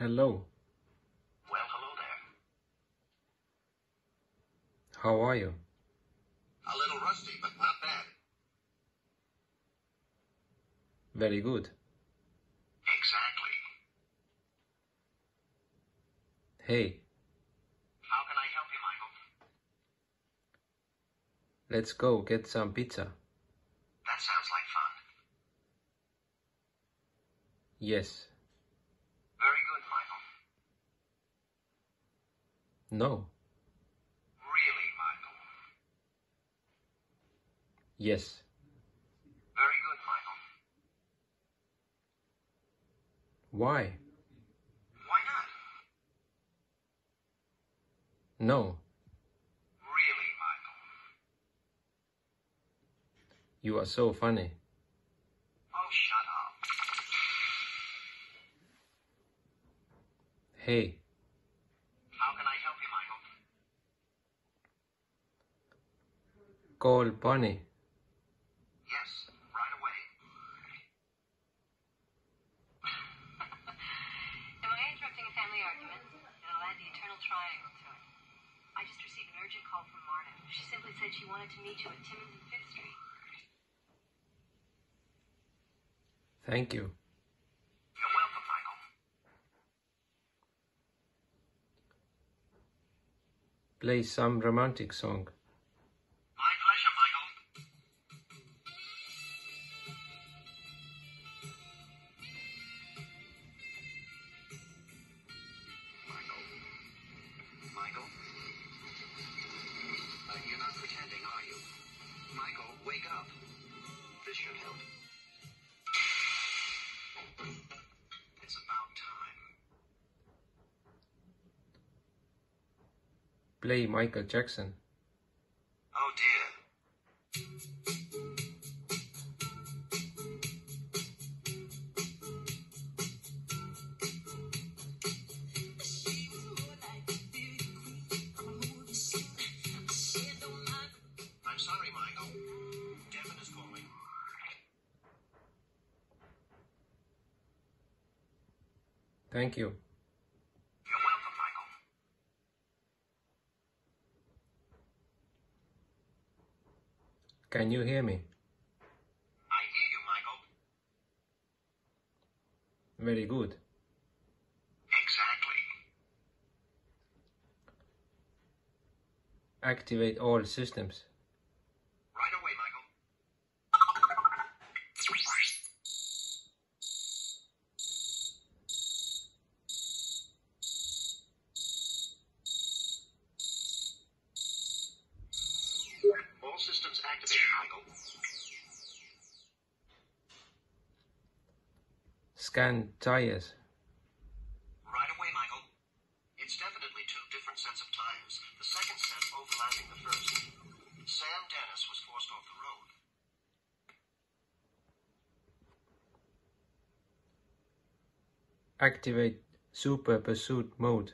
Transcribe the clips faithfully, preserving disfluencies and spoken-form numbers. Hello. Well, hello there. How are you? A little rusty, but not bad. Very good. Exactly. Hey. How can I help you, Michael? Let's go get some pizza. That sounds like fun. Yes. Very good, Michael. No. Really, Michael? Yes. Very good, Michael. Why? Why not? No. Really, Michael? You are so funny. Oh, shut up. Hey. How can I help you, Michael? Call Bonnie. Yes, right away. In my interrupting family argument, it'll add the eternal triangle to it. I just received an urgent call from Marta. She simply said she wanted to meet you at Timmins and Fifth Street. Thank you. Play some romantic song. My pleasure, Michael. Michael. Michael. Uh, you're not pretending, are you? Michael, wake up. This should help. It's about time. Play Michael Jackson. Oh dear. I'm sorry, Michael. Devin is calling. Thank you. Can you hear me? I hear you, Michael. Very good. Exactly. Activate all systems. Right away, Michael. All systems activated, Michael. Scan tires. Right away, Michael. It's definitely two different sets of tires. The second set overlapping the first. Sam Dennis was forced off the road. Activate Super Pursuit Mode.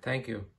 Thank you.